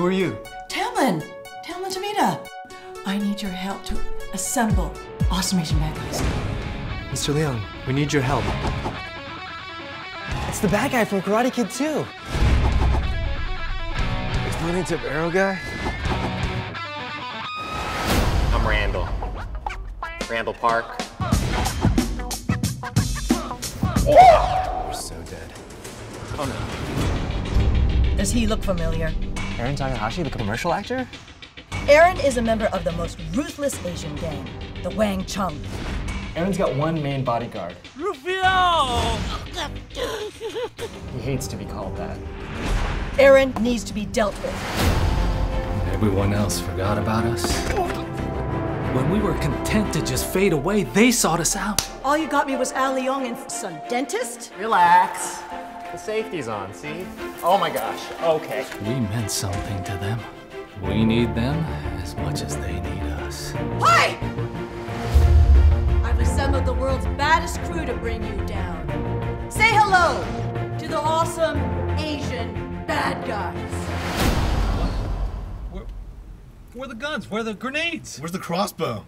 Who are you? Tamlyn Tomita. I need your help to assemble Awesome Asian Bad Guys. Mr. Leong, we need your help. It's the bad guy from Karate Kid 2. It's the Learning Tip Arrow guy? I'm Randall. Randall Park. Oh, we're so dead. Oh no. Does he look familiar? Aaron Takahashi, the commercial actor? Aaron is a member of the most ruthless Asian gang, the Wang Chung. Aaron's got one main bodyguard. Rufio! He hates to be called that. Aaron needs to be dealt with. Everyone else forgot about us. When we were content to just fade away, they sought us out. All you got me was Al Leong and some dentist? Relax. The safety's on, see? Oh my gosh, okay. We meant something to them. We need them as much as they need us. Hi! I've assembled the world's baddest crew to bring you down. Say hello to the Awesome Asian Bad Guys. What? Where are the guns? Where are the grenades? Where's the crossbow?